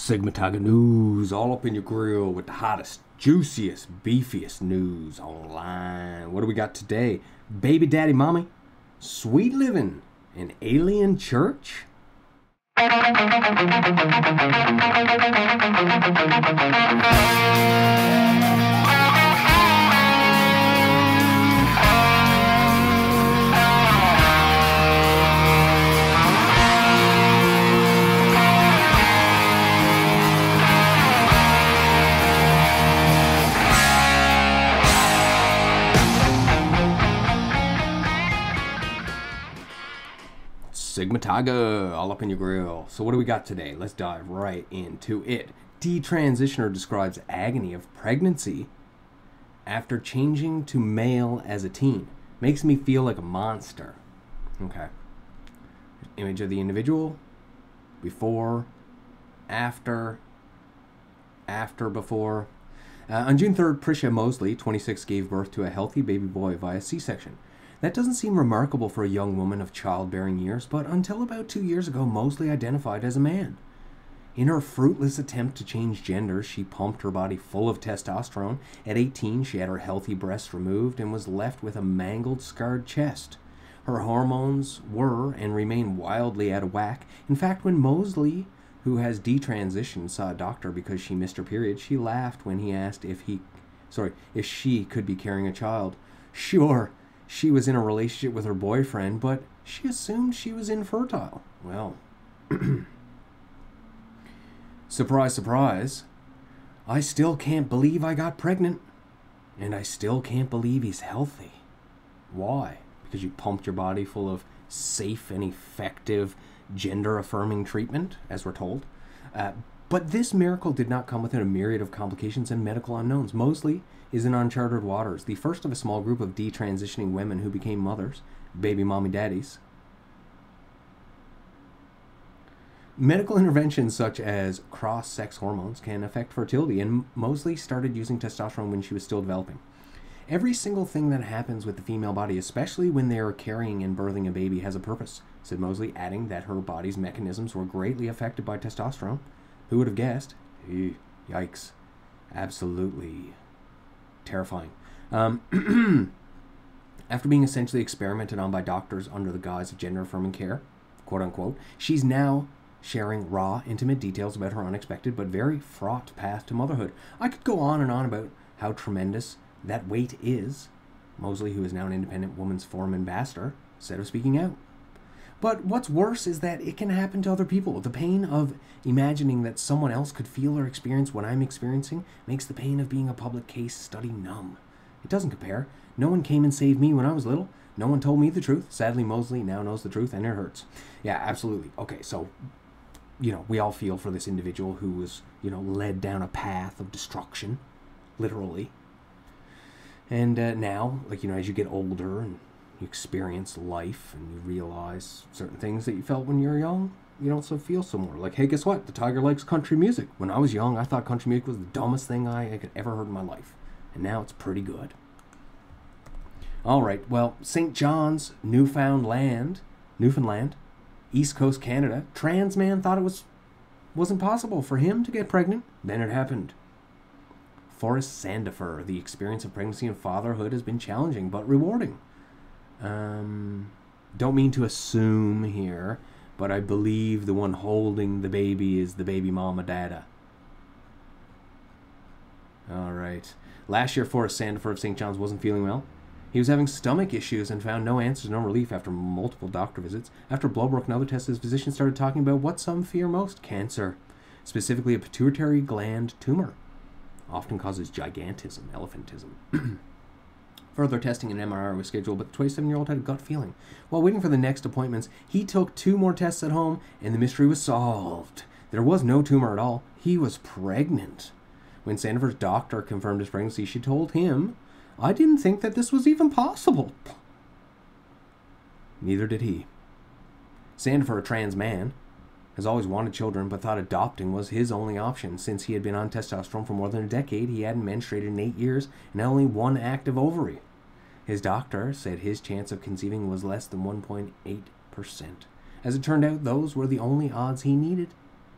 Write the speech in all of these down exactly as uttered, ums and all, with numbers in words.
Sigma Tiger News, all up in your grill with the hottest, juiciest, beefiest news online. What do we got today? Baby Daddy Mommy, Sweet Living, an Alien Church? Sigma Tiger, all up in your grill. So what do we got today? Let's dive right into it. Detransitioner describes agony of pregnancy after changing to male as a teen. Makes me feel like a monster. Okay. Image of the individual. Before. After. After before. Uh, on June third, Prisha Mosley, twenty-six, gave birth to a healthy baby boy via C-section. That doesn't seem remarkable for a young woman of childbearing years, but until about two years ago, Mosley identified as a man. In her fruitless attempt to change gender, she pumped her body full of testosterone. At eighteen, she had her healthy breasts removed and was left with a mangled, scarred chest. Her hormones were and remain wildly out of whack. In fact, when Mosley, who has detransitioned, saw a doctor because she missed her period, she laughed when he asked if he, sorry, if she could be carrying a child. Sure. She was in a relationship with her boyfriend, but she assumed she was infertile. Well, surprise, surprise. I still can't believe I got pregnant. And I still can't believe he's healthy. Why? Because you pumped your body full of safe and effective gender-affirming treatment, as we're told. Uh, but this miracle did not come without a myriad of complications and medical unknowns. Mostly is in uncharted waters, the first of a small group of detransitioning women who became mothers, baby mommy daddies. Medical interventions such as cross-sex hormones can affect fertility, and Mosley started using testosterone when she was still developing. Every single thing that happens with the female body, especially when they are carrying and birthing a baby, has a purpose, said Mosley, adding that her body's mechanisms were greatly affected by testosterone. Who would have guessed? Ew, yikes. Absolutely terrifying. Um, after being essentially experimented on by doctors under the guise of gender-affirming care, quote-unquote, she's now sharing raw, intimate details about her unexpected but very fraught path to motherhood. I could go on and on about how tremendous that weight is, Mosley, who is now an independent woman's forum ambassador, said of speaking out. But what's worse is that it can happen to other people. The pain of imagining that someone else could feel or experience what I'm experiencing makes the pain of being a public case study numb. It doesn't compare. No one came and saved me when I was little. No one told me the truth. Sadly, Mosley now knows the truth, and it hurts. Yeah, absolutely. Okay, so, you know, we all feel for this individual who was, you know, led down a path of destruction, literally. And uh, now, like, you know, as you get older and you experience life and you realize certain things that you felt when you were young, you don't so feel so more. Like, hey, guess what? The tiger likes country music. When I was young, I thought country music was the dumbest thing I, I could ever heard in my life. And now it's pretty good. All right, well, Saint John's, Newfoundland, Newfoundland, East Coast, Canada, trans man thought it was, wasn't possible for him to get pregnant. Then it happened. Forrest Sandifer, the experience of pregnancy and fatherhood has been challenging but rewarding. Um, don't mean to assume here, but I believe the one holding the baby is the baby mama dada. All right. Last year, Forrest Sandifer of Saint John's wasn't feeling well. He was having stomach issues and found no answers, no relief after multiple doctor visits. After blood work and other tests, his physician started talking about what some fear most, cancer, specifically a pituitary gland tumor. Often causes gigantism, elephantism. Further testing and M R I was scheduled, but the twenty-seven-year-old had a gut feeling. While waiting for the next appointments, he took two more tests at home, and the mystery was solved. There was no tumor at all. He was pregnant. When Sandifer's doctor confirmed his pregnancy, she told him, "I didn't think that this was even possible." Neither did he. Sandifer, a trans man, has always wanted children, but thought adopting was his only option. Since he had been on testosterone for more than a decade, he hadn't menstruated in eight years and had only one active ovary. His doctor said his chance of conceiving was less than one point eight percent. As it turned out, those were the only odds he needed.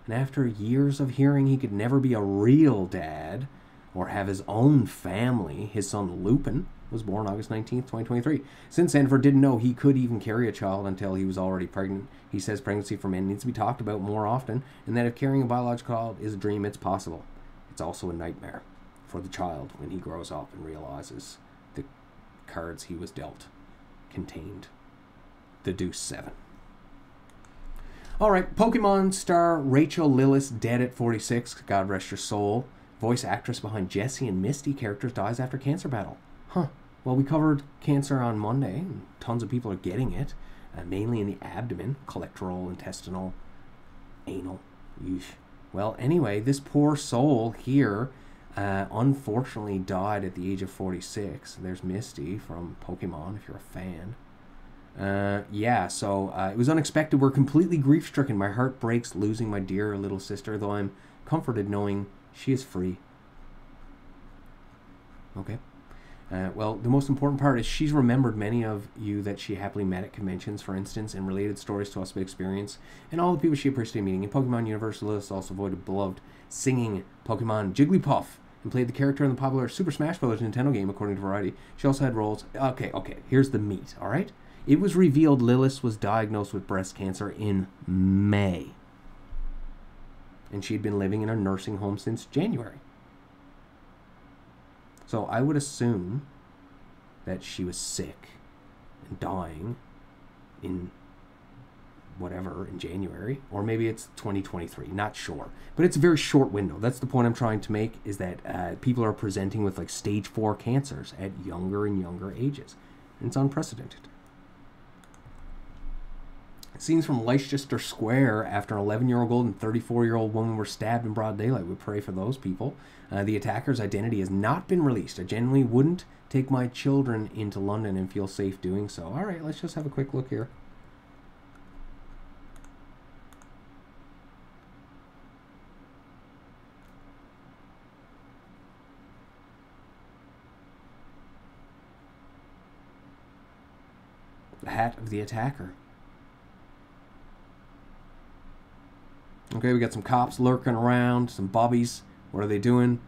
and after years of hearing he could never be a real dad or have his own family, his son Lupin was born August nineteenth, twenty twenty-three. Since Sandifer didn't know he could even carry a child until he was already pregnant, he says pregnancy for men needs to be talked about more often, and that if carrying a biological child is a dream, it's possible. It's also a nightmare for the child when he grows up and realizes the cards he was dealt contained the Deuce Seven. Alright, Pokemon star Rachael Lillis, dead at forty-six. God rest your soul. Voice actress behind Jessie and Misty characters dies after cancer battle. Huh. Well, we covered cancer on Monday, and tons of people are getting it, uh, mainly in the abdomen, colorectal, intestinal, anal. Yeesh. Well, anyway, this poor soul here uh, unfortunately died at the age of forty-six. There's Misty from Pokemon, if you're a fan. Uh, yeah, so uh, it was unexpected. We're completely grief-stricken. My heart breaks losing my dear little sister, though I'm comforted knowing she is free. Okay. Uh, well, the most important part is she's remembered many of you that she happily met at conventions, for instance, and related stories to us of experience, and all the people she appreciated meeting. In Pokemon Universe, Lilith also voided beloved singing Pokemon Jigglypuff and played the character in the popular Super Smash Bros. Nintendo game, according to Variety. She also had roles... Okay, okay, here's the meat, all right? It was revealed Lilith was diagnosed with breast cancer in May, and she'd been living in a nursing home since January. So I would assume that she was sick and dying in whatever, in January, or maybe it's twenty twenty-three, not sure. But it's a very short window. That's the point I'm trying to make, is that uh, people are presenting with like stage four cancers at younger and younger ages. And it's unprecedented. Scenes from Leicester Square after an eleven-year-old and thirty-four-year-old woman were stabbed in broad daylight. We pray for those people. Uh, the attacker's identity has not been released. I generally wouldn't take my children into London and feel safe doing so. All right, let's just have a quick look here. The hat of the attacker. Okay, we got some cops lurking around, some bobbies. What are they doing?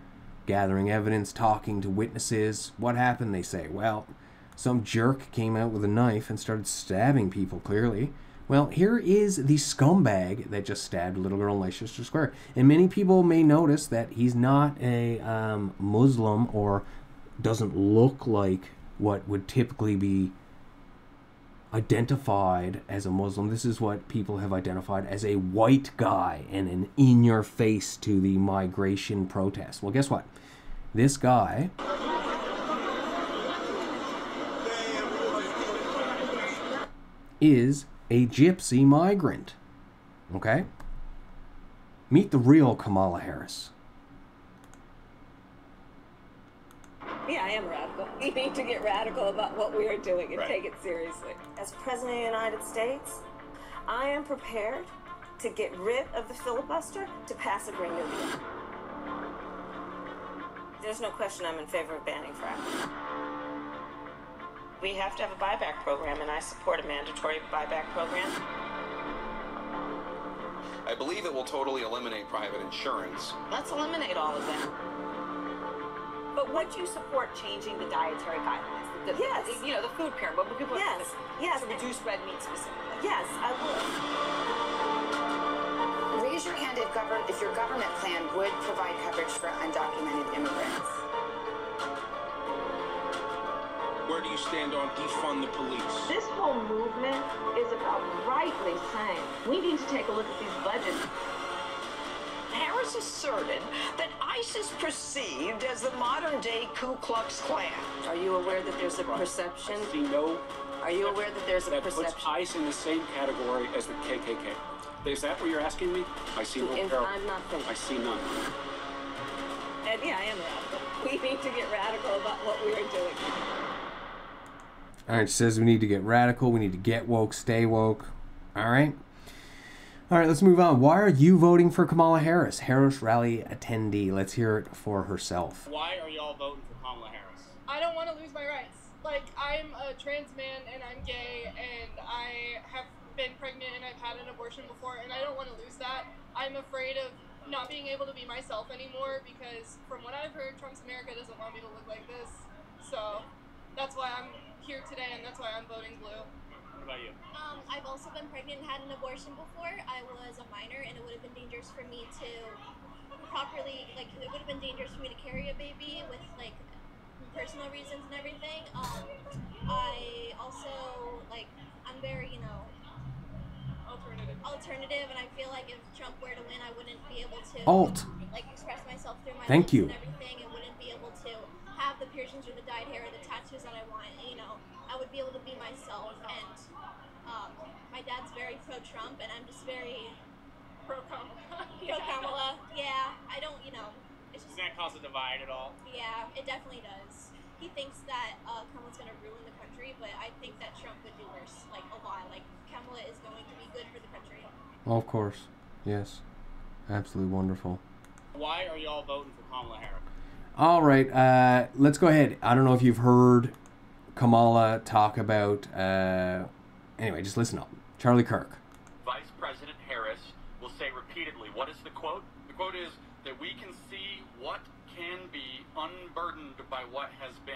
Gathering evidence, talking to witnesses. What happened, they say? Well, some jerk came out with a knife and started stabbing people, clearly. Well, here is the scumbag that just stabbed a little girl in Leicester Square. And many people may notice that he's not a um, Muslim or doesn't look like what would typically be identified as a Muslim. This is what people have identified as a white guy and an in-your-face to the migration protest. Well, guess what? This guy is a gypsy migrant. Okay? Meet the real Kamala Harris. Yeah, I am radical. We need to get radical about what we are doing and right. Take it seriously. As President of the United States, I am prepared to get rid of the filibuster to pass a Green New Deal. There's no question I'm in favor of banning fracking. We have to have a buyback program, and I support a mandatory buyback program. I believe it will totally eliminate private insurance. Let's eliminate all of that. But would you support changing the dietary guidelines? The, the, yes. The, you know, the food pyramid. Yes. The, yes. To reduce red meat specifically. Yes, I would. Raise your hand if, govern, if your government plan would provide coverage for undocumented immigrants. Where do you stand on defund the police? This whole movement is about rightly saying we need to take a look at these budgets. Harris asserted that ISIS perceived as the modern-day Ku Klux Klan. Are you aware that there's a perception? I see no. Are you aware that there's a that perception? That puts ICE in the same category as the K K K. Is that what you're asking me? I see no parallel. I'm not finished. I see none. And yeah, I am radical. We need to get radical about what we are doing. All right, it says we need to get radical. We need to get woke, stay woke. All right. All right, let's move on. Why are you voting for Kamala Harris? Harris rally attendee. Let's hear it for herself. Why are y'all voting for Kamala Harris? I don't want to lose my rights. Like, I'm a trans man, and I'm gay, and I have been pregnant, and I've had an abortion before, and I don't want to lose that. I'm afraid of not being able to be myself anymore because from what I've heard, Trump's America doesn't want me to look like this. So that's why I'm here today, and that's why I'm voting blue. What about you? Um, I've also been pregnant and had an abortion before. I was a minor, and it would have been dangerous for me to properly, like, it would have been dangerous for me to carry a baby with, like, personal reasons and everything. Um, I also, like, I'm very, you know, Alternative. Alternative, and I feel like if Trump were to win, I wouldn't be able to Alt. like express myself through my Thank you. and everything, and wouldn't be able to have the piercings or the dyed hair or the tattoos that I want. And, you know, I would be able to be myself. And um, my dad's very pro-Trump, and I'm just very pro-Kamala. Pro-Kamala. Yeah, I don't, you know. It's just, does that cause a divide at all? Yeah, it definitely does. He thinks that uh, Kamala's going to ruin the country, but I think that Trump would do worse, like, a lot. Like, Kamala is going to be good for the country. Well, of course. Yes. Absolutely wonderful. Why are y'all voting for Kamala Harris? All right. Uh, let's go ahead. I don't know if you've heard Kamala talk about... Uh, anyway, just listen up. Charlie Kirk. Vice President Harris will say repeatedly, what is the quote? The quote is that we can see what can be unburdened by what has been.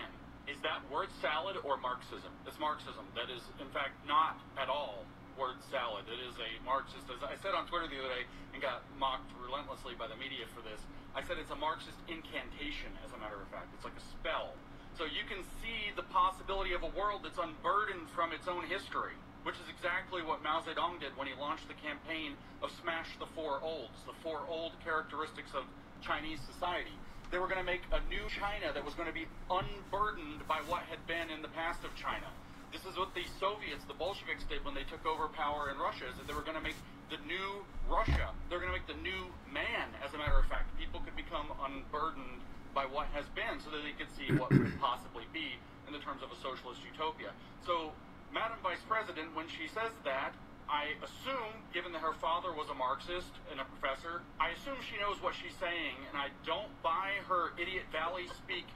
Is that word salad or Marxism? It's Marxism. That is, in fact, not at all word salad. It is a Marxist, as I said on Twitter the other day and got mocked relentlessly by the media for this, I said it's a Marxist incantation, as a matter of fact. It's like a spell. So you can see the possibility of a world that's unburdened from its own history, which is exactly what Mao Zedong did when he launched the campaign of Smash the Four Olds, the four old characteristics of Chinese society. They were going to make a new China that was going to be unburdened by what had been in the past of China. This is what the Soviets, the Bolsheviks, did when they took over power in Russia, is that they were going to make the new Russia. They're going to make the new man, as a matter of fact. People could become unburdened by what has been so that they could see what could possibly be in the terms of a socialist utopia. So, Madam Vice President, when she says that, I assume, given that her father was a Marxist and a professor, I assume she knows what she's saying, and I don't buy her idiot valley speak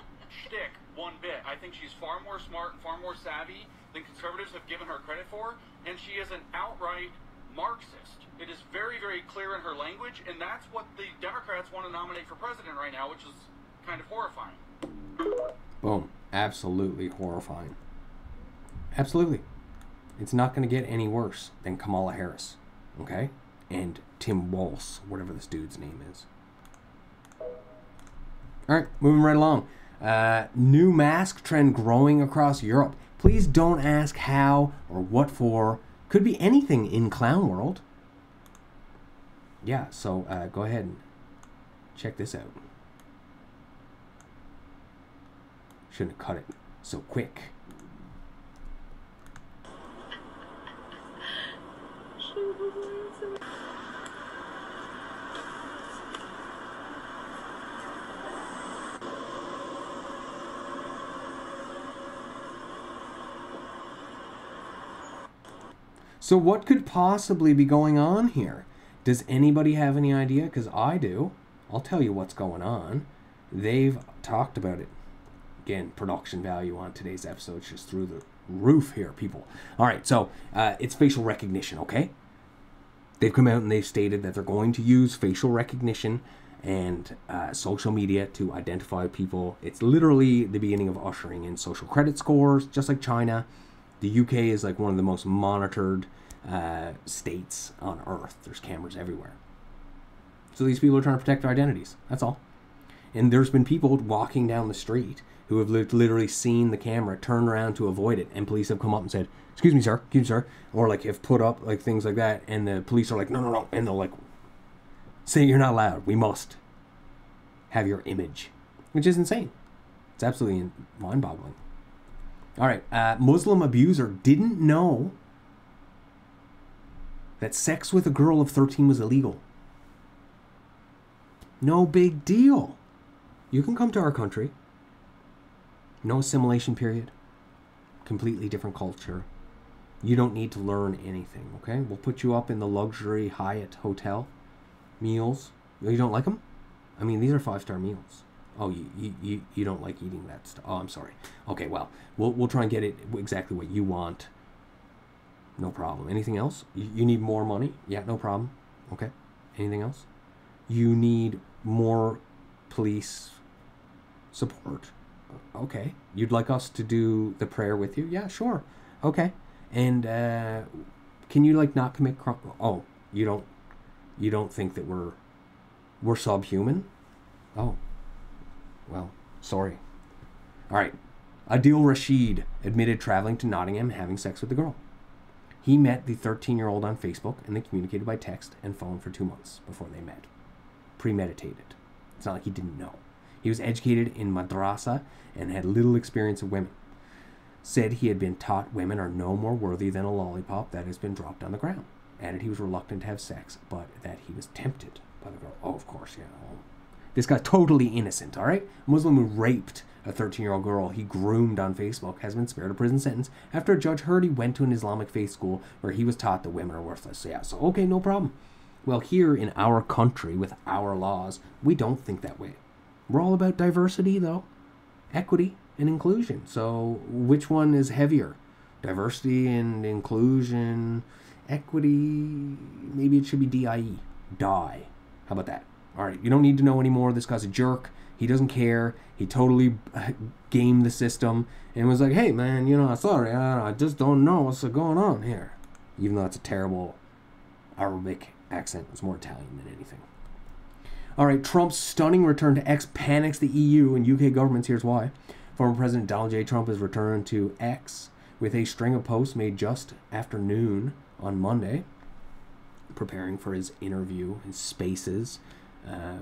shtick one bit. I think she's far more smart and far more savvy than conservatives have given her credit for, and she is an outright Marxist. It is very, very clear in her language, and that's what the Democrats want to nominate for president right now, which is kind of horrifying. Boom. Absolutely horrifying. Absolutely. It's not going to get any worse than Kamala Harris, okay? And Tim Walz, whatever this dude's name is. All right, moving right along. Uh, new mask trend growing across Europe. Please don't ask how or what for. Could be anything in clown world. Yeah, so uh, go ahead and check this out. Shouldn't have cut it so quick. So what could possibly be going on here? Does anybody have any idea? Because I do. I'll tell you what's going on. They've talked about it. Again, production value on today's episode is just through the roof here, people. All right, so uh, it's facial recognition, okay? They've come out and they've stated that they're going to use facial recognition and uh, social media to identify people. It's literally the beginning of ushering in social credit scores, just like China. The U K is like one of the most monitored uh, states on earth. There's cameras everywhere. So these people are trying to protect their identities. That's all. And there's been people walking down the street who have literally seen the camera, turned around to avoid it, and police have come up and said, excuse me, sir, excuse me, sir. Or like have put up like things like that, and the police are like, no, no, no. And they'll like say, you're not allowed. We must have your image, which is insane. It's absolutely mind-boggling. All right, uh, Muslim abuser didn't know that sex with a girl of thirteen was illegal. No big deal. You can come to our country. No assimilation period. Completely different culture. You don't need to learn anything, okay? We'll put you up in the luxury Hyatt hotel. Meals. You don't like them? I mean, these are five-star meals. Oh, you, you, you don't like eating that stuff. Oh, I'm sorry. Okay, well, we'll we'll try and get it exactly what you want. No problem. Anything else? You, you need more money? Yeah, no problem. Okay. Anything else? You need more police support. Okay. You'd like us to do the prayer with you? Yeah, sure. Okay. And uh, can you like not commit crime? Oh, you don't. You don't think that we're we're subhuman? Oh, well, sorry. All right. Adil Rashid admitted traveling to Nottingham and having sex with the girl. He met the thirteen-year-old on Facebook, and they communicated by text and phone for two months before they met. Premeditated. It's not like he didn't know. He was educated in madrasa and had little experience of women. Said he had been taught women are no more worthy than a lollipop that has been dropped on the ground. Added he was reluctant to have sex, but that he was tempted by the girl. Oh, of course, yeah. Oh. This guy's totally innocent, all right? A Muslim who raped a thirteen-year-old girl he groomed on Facebook has been spared a prison sentence after a judge heard he went to an Islamic faith school where he was taught that women are worthless. So yeah, so okay, no problem. Well, here in our country with our laws, we don't think that way. We're all about diversity, though. Equity and inclusion. So which one is heavier? Diversity and inclusion. Equity. Maybe it should be D I E. Die. How about that? All right, you don't need to know anymore. This guy's a jerk. He doesn't care. He totally gamed the system and was like, hey, man, you know, sorry, I just don't know what's going on here. Even though it's a terrible Arabic accent. It's more Italian than anything. All right, Trump's stunning return to X panics the E U and U K governments. Here's why. Former President Donald J. Trump has returned to X with a string of posts made just after noon on Monday, preparing for his interview, his spaces, uh,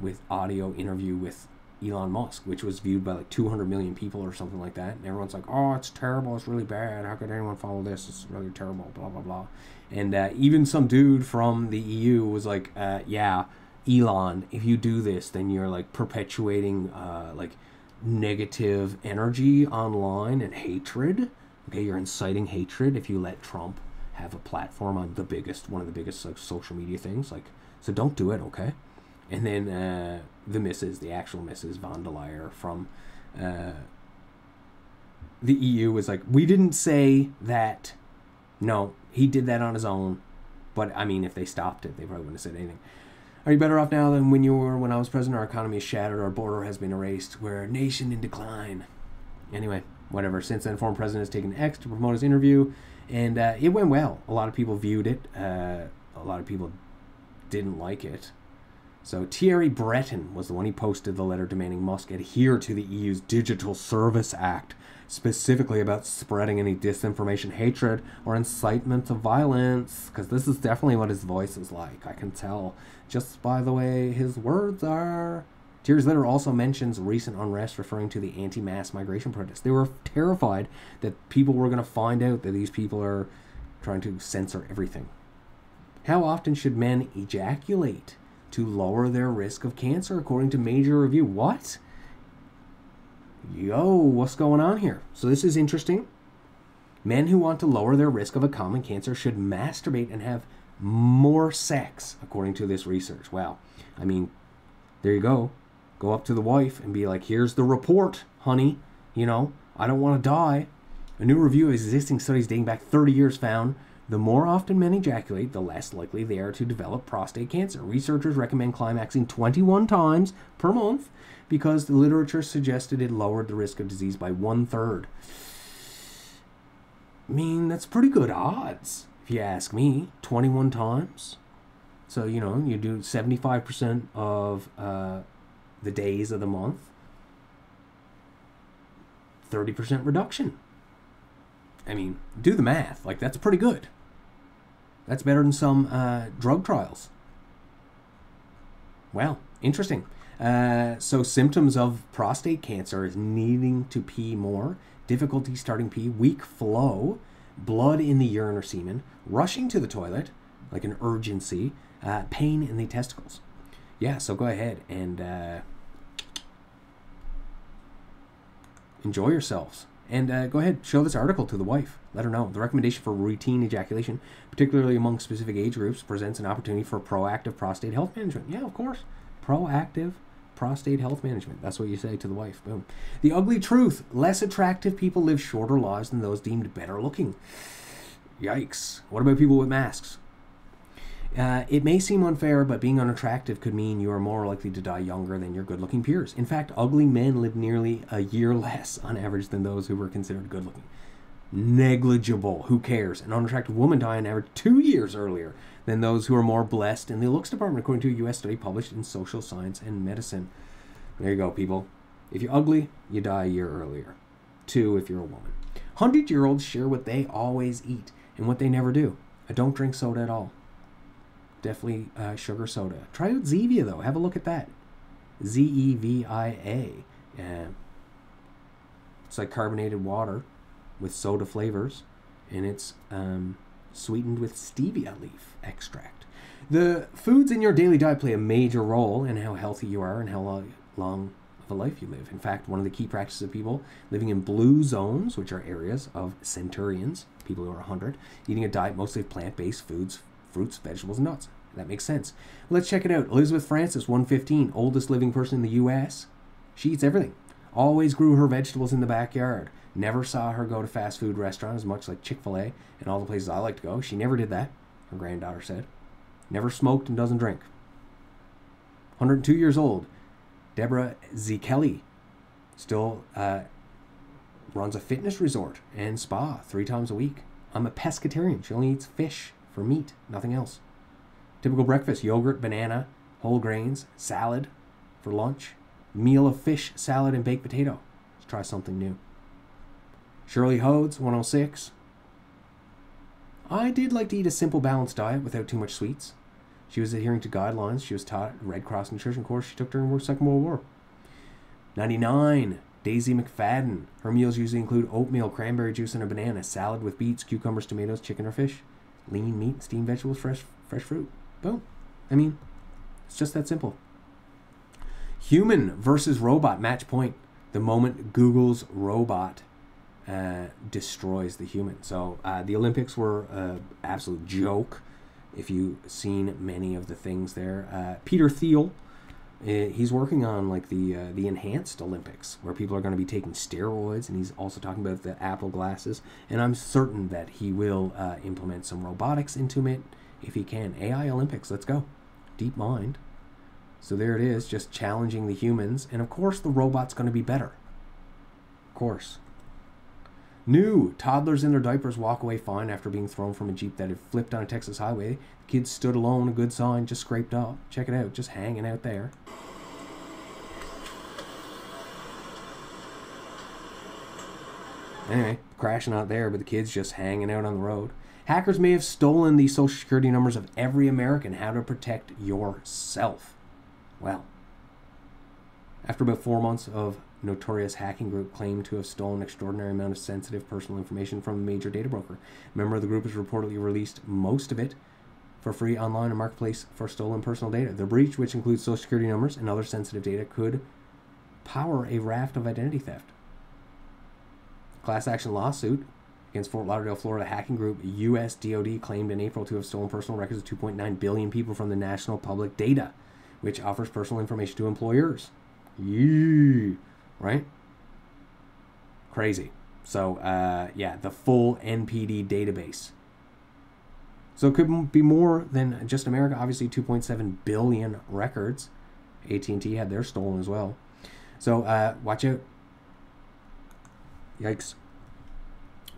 with audio interview with Elon Musk, which was viewed by like two hundred million people or something like that. And everyone's like, oh, it's terrible. It's really bad. How could anyone follow this? It's really terrible, blah, blah, blah. And uh, even some dude from the E U was like, uh, yeah, Elon, if you do this, then you're like perpetuating uh, like negative energy online and hatred. Okay, you're inciting hatred if you let Trump have a platform on the biggest, one of the biggest like social media things. Like, so don't do it, okay? And then uh, the missus, the actual missus von der Leyen from uh, the E U was like, we didn't say that. No, he did that on his own. But, I mean, if they stopped it, they probably wouldn't have said anything. Are you better off now than when you were when I was president? Our economy is shattered. Our border has been erased. We're a nation in decline. Anyway, whatever. Since then, former president has taken X to promote his interview. And uh, it went well. A lot of people viewed it. Uh, a lot of people didn't like it. So Thierry Breton was the one. He posted the letter demanding Musk adhere to the E U's Digital Service Act, specifically about spreading any disinformation, hatred, or incitement to violence, because this is definitely what his voice is like. I can tell just by the way his words are. Thierry's letter also mentions recent unrest, referring to the anti-mass migration protests. They were terrified that people were going to find out that these people are trying to censor everything. How often should men ejaculate to lower their risk of cancer, according to major review? What? Yo, what's going on here? So this is interesting. Men who want to lower their risk of a common cancer should masturbate and have more sex, according to this research. Wow. I mean, there you go. Go up to the wife and be like, here's the report, honey. You know, I don't want to die. A new review of existing studies dating back thirty years found the more often men ejaculate, the less likely they are to develop prostate cancer. Researchers recommend climaxing twenty-one times per month because the literature suggested it lowered the risk of disease by one-third. I mean, that's pretty good odds, if you ask me. twenty-one times. So, you know, you do seventy-five percent of uh, the days of the month. thirty percent reduction. I mean, do the math. Like, that's pretty good. That's better than some uh, drug trials. Well, interesting. Uh, so symptoms of prostate cancer is needing to pee more, difficulty starting pee, weak flow, blood in the urine or semen, rushing to the toilet, like an urgency, uh, pain in the testicles. Yeah, so go ahead and uh, enjoy yourselves. And uh, go ahead, show this article to the wife. Let her know. The recommendation for routine ejaculation, particularly among specific age groups, presents an opportunity for proactive prostate health management. Yeah, of course. Proactive prostate health management. That's what you say to the wife. Boom. The ugly truth. Less attractive people live shorter lives than those deemed better looking. Yikes. What about people with masks? Uh, it may seem unfair, but being unattractive could mean you are more likely to die younger than your good-looking peers. In fact, ugly men live nearly a year less on average than those who were considered good-looking. Negligible. Who cares? An unattractive woman died on average two years earlier than those who are more blessed in the looks department, according to a U S study published in Social Science and Medicine. There you go, people. If you're ugly, you die a year earlier. Two, if you're a woman. Hundred-year-olds share what they always eat and what they never do. I don't drink soda at all. Definitely uh, sugar soda. Try out Zevia, though. Have a look at that. Z E V I A. Uh, it's like carbonated water with soda flavors, and it's um, sweetened with stevia leaf extract. The foods in your daily diet play a major role in how healthy you are and how long, long of a life you live. In fact, one of the key practices of people living in blue zones, which are areas of centurions, people who are one hundred, eating a diet mostly of plant-based foods, fruits, vegetables, and nuts. That makes sense. Let's check it out. Elizabeth Francis, one fifteen, oldest living person in the U S She eats everything. Always grew her vegetables in the backyard. Never saw her go to fast food restaurants, much like Chick-fil-A and all the places I like to go. She never did that, her granddaughter said. Never smoked and doesn't drink. one hundred two years old. Deborah Z. Kelly still uh, runs a fitness resort and spa three times a week. I'm a pescatarian. She only eats fish for meat, nothing else. Typical breakfast, yogurt, banana, whole grains, salad for lunch, meal of fish, salad, and baked potato. Let's try something new. Shirley Hodes, one oh six. I did like to eat a simple, balanced diet without too much sweets. She was adhering to guidelines. She was taught a Red Cross nutrition course she took during the Second World War. ninety-nine. Daisy McFadden. Her meals usually include oatmeal, cranberry juice, and a banana, salad with beets, cucumbers, tomatoes, chicken, or fish. Lean meat, steamed vegetables, fresh fresh fruit. Boom. I mean, it's just that simple. Human versus robot match point. The moment Google's robot uh, destroys the human. So uh, the Olympics were an absolute joke. If you've seen many of the things there, uh, Peter Thiel, uh, he's working on like the uh, the enhanced Olympics where people are going to be taking steroids, and he's also talking about the Apple glasses. And I'm certain that he will uh, implement some robotics into it if he can. A I Olympics, let's go. Deep mind. So there it is, just challenging the humans, and of course the robot's going to be better. Of course. New toddlers in their diapers walk away fine after being thrown from a Jeep that had flipped on a Texas highway. The kids stood alone, a good sign, just scraped up. Check it out, just hanging out there. Anyway, crashing out there, but the kids just hanging out on the road. Hackers may have stolen the social security numbers of every American. How to protect yourself. Well, after about four months of notorious hacking group claimed to have stolen an extraordinary amount of sensitive personal information from a major data broker. A member of the group has reportedly released most of it for free online and marketplace for stolen personal data. The breach, which includes social security numbers and other sensitive data, could power a raft of identity theft. Class action lawsuit against Fort Lauderdale, Florida hacking group U S D O D claimed in April to have stolen personal records of two point nine billion people from the National Public Data, which offers personal information to employers. Yeah. Right? Crazy. So, uh, yeah, the full N P D database. So it could be more than just America. Obviously, two point seven billion records. A T and T had their stolen as well. So, uh, watch out. Yikes.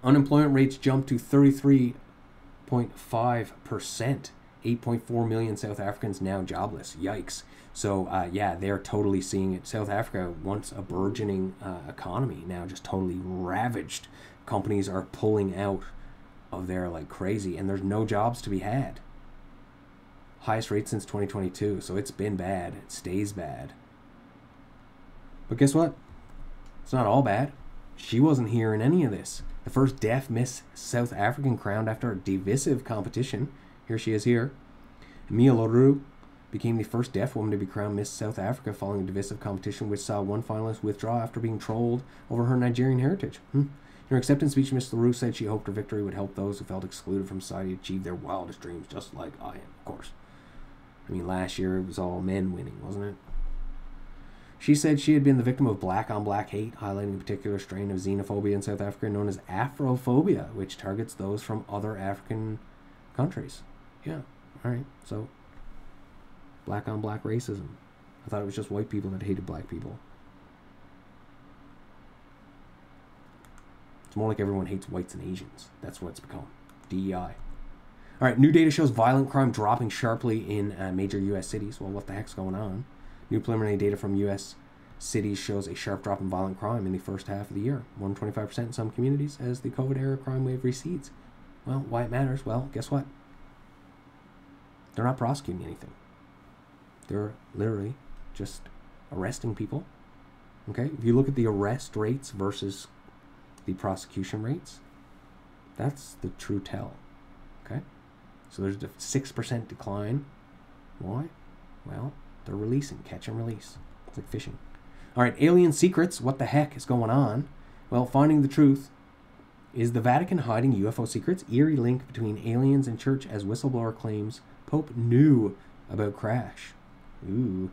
Unemployment rates jumped to thirty-three point five percent. eight point four million South Africans now jobless. Yikes. So, uh, yeah, they're totally seeing it. South Africa, once a burgeoning uh, economy, now just totally ravaged. Companies are pulling out of there like crazy, and there's no jobs to be had. Highest rate since twenty twenty-two, so it's been bad. It stays bad. But guess what? It's not all bad. She wasn't here in any of this. The first deaf Miss South African crowned after a divisive competition. Here she is here. Mia LaRue became the first deaf woman to be crowned Miss South Africa following a divisive competition which saw one finalist withdraw after being trolled over her Nigerian heritage. Hmm. In her acceptance speech, Miss LaRue said she hoped her victory would help those who felt excluded from society achieve their wildest dreams, just like I am, of course. I mean, last year it was all men winning, wasn't it? She said she had been the victim of black-on-black hate, highlighting a particular strain of xenophobia in South Africa known as Afrophobia, which targets those from other African countries. Yeah, All right, so black on black racism. I thought it was just white people that hated black people. It's more like everyone hates whites and Asians. That's what it's become. D E I. All right, new data shows violent crime dropping sharply in uh, major U S cities. Well, what the heck's going on? New preliminary data from U S cities shows a sharp drop in violent crime in the first half of the year. one hundred twenty-five percent in some communities as the COVID-era crime wave recedes. Well, why it matters? Well, guess what? They're not prosecuting anything. They're literally just arresting people. Okay? If you look at the arrest rates versus the prosecution rates, that's the true tell. Okay? So there's a six percent decline. Why? Well, they're releasing. Catch and release. It's like fishing. All right, alien secrets. What the heck is going on? Well, finding the truth. Is the Vatican hiding U F O secrets? Eerie link between aliens and church as whistleblower claims Pope knew about crash. Ooh.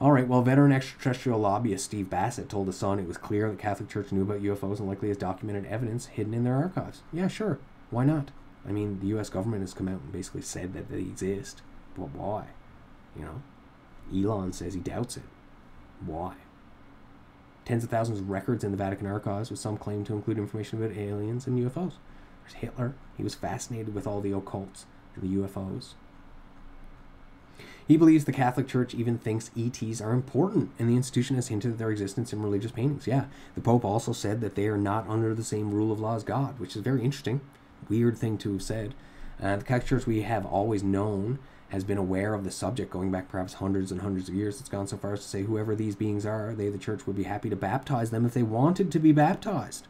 All right, well, veteran extraterrestrial lobbyist Steve Bassett told The Sun it was clear the Catholic Church knew about U F Os and likely has documented evidence hidden in their archives. Yeah, sure. Why not? I mean, the U S government has come out and basically said that they exist. But why? You know? Elon says he doubts it. Why? Tens of thousands of records in the Vatican archives, with some claim to include information about aliens and U F Os. There's Hitler. He was fascinated with all the occults and the U F Os. He believes the Catholic Church even thinks E Ts are important, and the institution has hinted at their existence in religious paintings. Yeah, the Pope also said that they are not under the same rule of law as God, which is very interesting. Weird thing to have said. Uh, the Catholic Church we have always known has been aware of the subject going back perhaps hundreds and hundreds of years. It's gone so far as to say whoever these beings are, they, the church, would be happy to baptize them if they wanted to be baptized.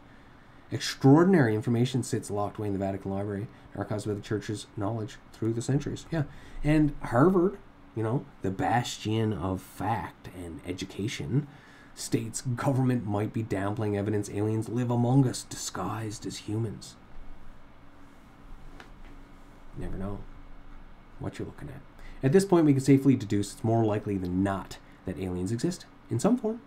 Extraordinary information sits locked away in the Vatican Library, archives by the church's knowledge through the centuries. Yeah, and Harvard, you know, the bastion of fact and education, states government might be downplaying evidence aliens live among us disguised as humans. Never know what you're looking at. At this point, we can safely deduce it's more likely than not that aliens exist in some form.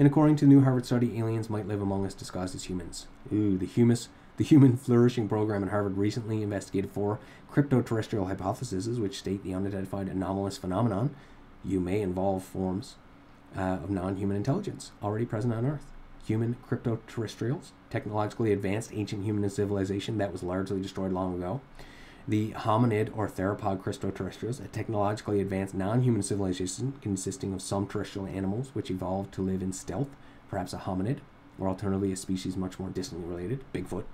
And according to the new Harvard study, aliens might live among us disguised as humans. Ooh, the humus, the Human Flourishing program at Harvard recently investigated four crypto-terrestrial hypotheses, which state the unidentified anomalous phenomenon you may involve forms uh, of non-human intelligence already present on Earth. Human crypto-terrestrials, technologically advanced ancient human civilization that was largely destroyed long ago. The hominid or theropod cryptoterrestrials, a technologically advanced non-human civilization consisting of some terrestrial animals which evolved to live in stealth, perhaps a hominid, or alternatively a species much more distantly related, Bigfoot.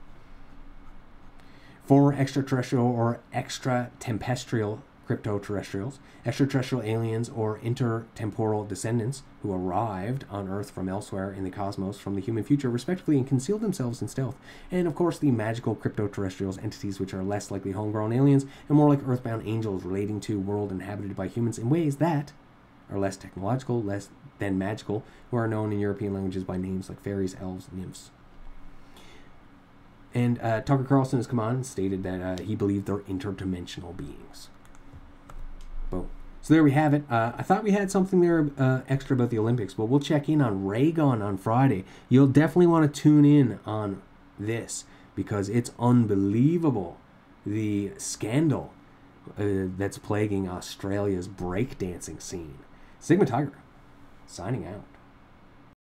Former extraterrestrial or extratempestrial cryptoterrestrials, extraterrestrial aliens or intertemporal descendants who arrived on Earth from elsewhere in the cosmos from the human future, respectively, and concealed themselves in stealth. And, of course, the magical cryptoterrestrials, entities which are less likely homegrown aliens and more like earthbound angels relating to world inhabited by humans in ways that are less technological, less than magical, who are known in European languages by names like fairies, elves, nymphs. And uh, Tucker Carlson has come on and stated that uh, he believed they're interdimensional beings. Boom. So there we have it. Uh, I thought we had something there uh, extra about the Olympics, but we'll check in on Raygun on Friday. You'll definitely want to tune in on this because it's unbelievable, the scandal uh, that's plaguing Australia's breakdancing scene. Sigma Tiger, signing out.